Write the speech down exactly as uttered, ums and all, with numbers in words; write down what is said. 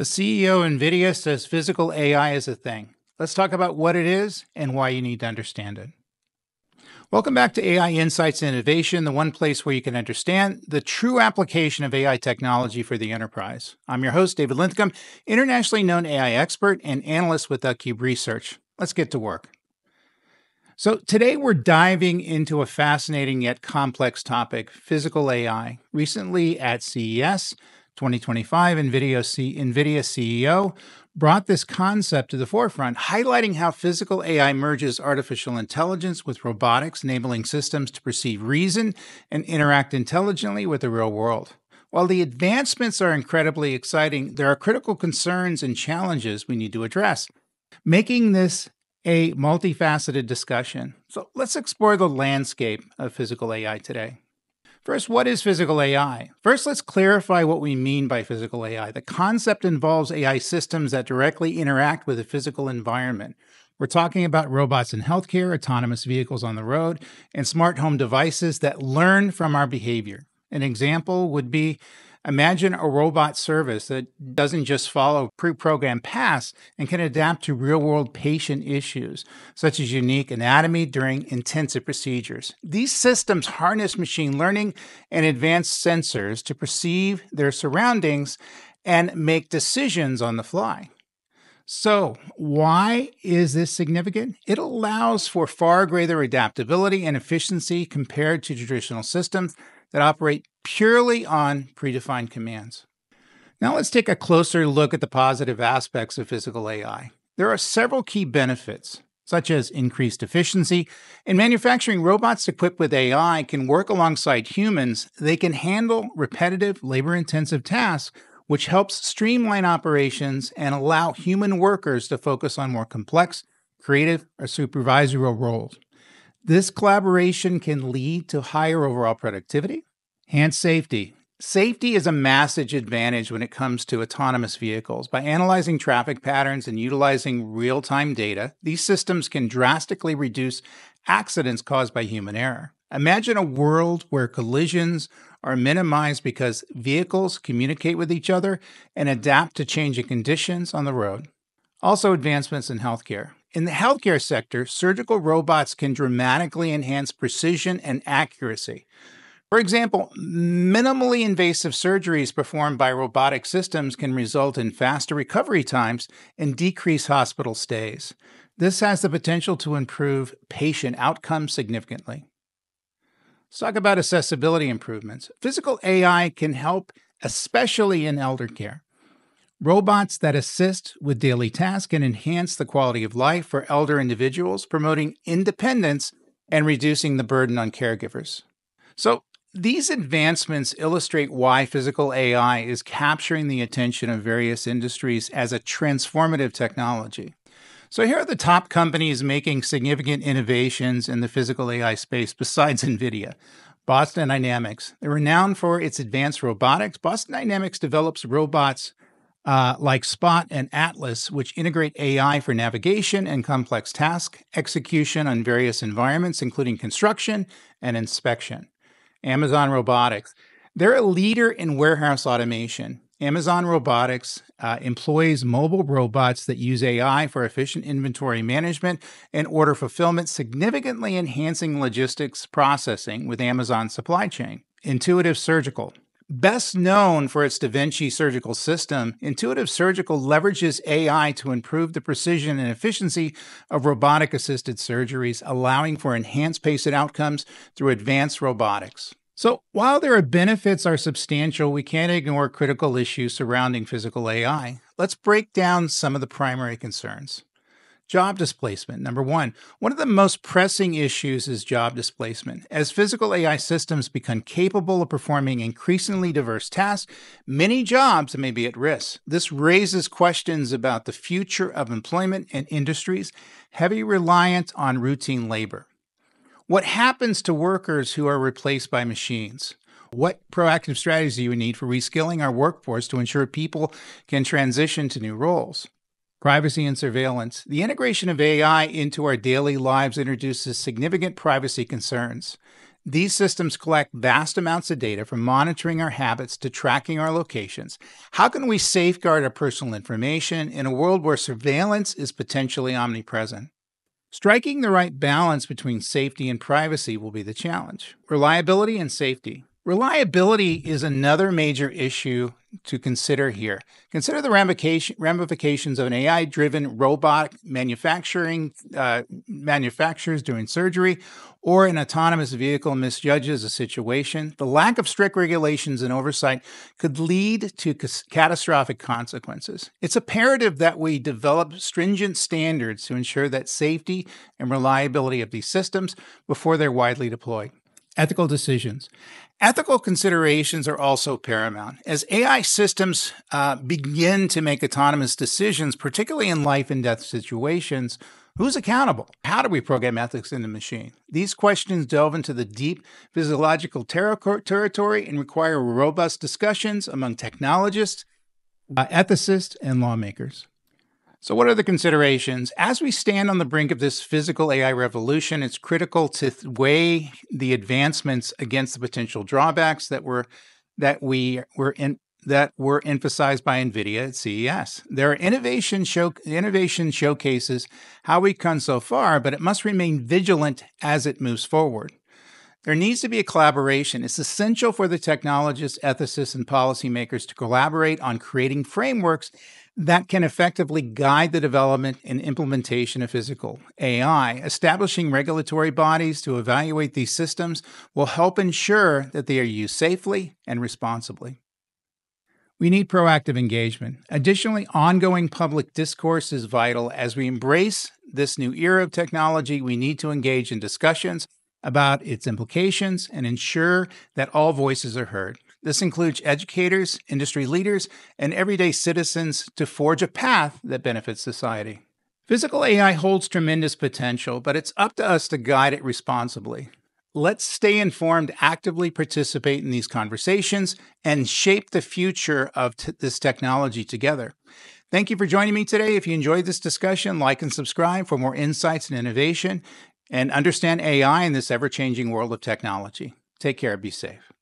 The C E O of NVIDIA says physical A I is a thing. Let's talk about what it is and why you need to understand it. Welcome back to A I Insights and Innovation, the one place where you can understand the true application of A I technology for the enterprise. I'm your host, David Linthicum, internationally known A I expert and analyst with theCUBE Research. Let's get to work. So today we're diving into a fascinating yet complex topic, physical A I. Recently at C E S twenty twenty-five, NVIDIA C E O brought this concept to the forefront, highlighting how physical A I merges artificial intelligence with robotics, enabling systems to perceive reason and interact intelligently with the real world. While the advancements are incredibly exciting, there are critical concerns and challenges we need to address, making this a multifaceted discussion. So let's explore the landscape of physical A I today. First, what is physical A I? First, let's clarify what we mean by physical A I. The concept involves A I systems that directly interact with a physical environment. We're talking about robots in healthcare, autonomous vehicles on the road, and smart home devices that learn from our behavior. An example would be, imagine a robot service that doesn't just follow pre-programmed paths and can adapt to real-world patient issues, such as unique anatomy during intensive procedures. These systems harness machine learning and advanced sensors to perceive their surroundings and make decisions on the fly. So why is this significant? It allows for far greater adaptability and efficiency compared to traditional systems that operate purely on predefined commands. Now let's take a closer look at the positive aspects of physical A I. There are several key benefits, such as increased efficiency. In manufacturing, robots equipped with A I can work alongside humans. They can handle repetitive, labor-intensive tasks, which helps streamline operations and allow human workers to focus on more complex, creative, or supervisory roles. This collaboration can lead to higher overall productivity and safety. Safety is a massive advantage when it comes to autonomous vehicles. By analyzing traffic patterns and utilizing real-time data, these systems can drastically reduce accidents caused by human error. Imagine a world where collisions are minimized because vehicles communicate with each other and adapt to changing conditions on the road. Also, advancements in healthcare. In the healthcare sector, surgical robots can dramatically enhance precision and accuracy. For example, minimally invasive surgeries performed by robotic systems can result in faster recovery times and decrease hospital stays. This has the potential to improve patient outcomes significantly. Let's talk about accessibility improvements. Physical A I can help, especially in elder care. Robots that assist with daily tasks can enhance the quality of life for elder individuals, promoting independence and reducing the burden on caregivers. So these advancements illustrate why physical A I is capturing the attention of various industries as a transformative technology. So here are the top companies making significant innovations in the physical A I space besides NVIDIA. Boston Dynamics. They're renowned for its advanced robotics. Boston Dynamics develops robots Uh, like Spot and Atlas, which integrate A I for navigation and complex task execution on various environments, including construction and inspection. Amazon Robotics. They're a leader in warehouse automation. Amazon Robotics uh, employs mobile robots that use A I for efficient inventory management and order fulfillment, significantly enhancing logistics processing with Amazon's supply chain. Intuitive Surgical. Best known for its Da Vinci surgical system, Intuitive Surgical leverages A I to improve the precision and efficiency of robotic-assisted surgeries, allowing for enhanced patient outcomes through advanced robotics. So while their benefits are substantial, we can't ignore critical issues surrounding physical A I. Let's break down some of the primary concerns. Job displacement, number one. One of the most pressing issues is job displacement. As physical A I systems become capable of performing increasingly diverse tasks, many jobs may be at risk. This raises questions about the future of employment and industries heavily reliant on routine labor. What happens to workers who are replaced by machines? What proactive strategies do you need for reskilling our workforce to ensure people can transition to new roles? Privacy and surveillance. The integration of A I into our daily lives introduces significant privacy concerns. These systems collect vast amounts of data from monitoring our habits to tracking our locations. How can we safeguard our personal information in a world where surveillance is potentially omnipresent? Striking the right balance between safety and privacy will be the challenge. Reliability and safety. Reliability is another major issue to consider here. Consider the ramification, ramifications of an A I-driven robotic manufacturing uh, manufacturers doing surgery, or an autonomous vehicle misjudges a situation. The lack of strict regulations and oversight could lead to catastrophic consequences. It's imperative that we develop stringent standards to ensure that safety and reliability of these systems before they're widely deployed. Ethical decisions. Ethical considerations are also paramount. As A I systems uh, begin to make autonomous decisions, particularly in life and death situations, who's accountable? How do we program ethics in the machine? These questions delve into the deep physiological ter territory and require robust discussions among technologists, uh, ethicists, and lawmakers. So what are the considerations? As we stand on the brink of this physical A I revolution, it's critical to weigh the advancements against the potential drawbacks that were that we were in that were emphasized by NVIDIA at C E S. Their innovation show innovation showcases how we've come so far, but it must remain vigilant as it moves forward. There needs to be a collaboration. It's essential for the technologists, ethicists, and policymakers to collaborate on creating frameworks that can effectively guide the development and implementation of physical A I. Establishing regulatory bodies to evaluate these systems will help ensure that they are used safely and responsibly. We need proactive engagement. Additionally, ongoing public discourse is vital. As we embrace this new era of technology, we need to engage in discussions about its implications and ensure that all voices are heard. This includes educators, industry leaders, and everyday citizens to forge a path that benefits society. Physical A I holds tremendous potential, but it's up to us to guide it responsibly. Let's stay informed, actively participate in these conversations, and shape the future of this technology together. Thank you for joining me today. If you enjoyed this discussion, like and subscribe for more insights and innovation, and understand A I in this ever-changing world of technology. Take care, be safe.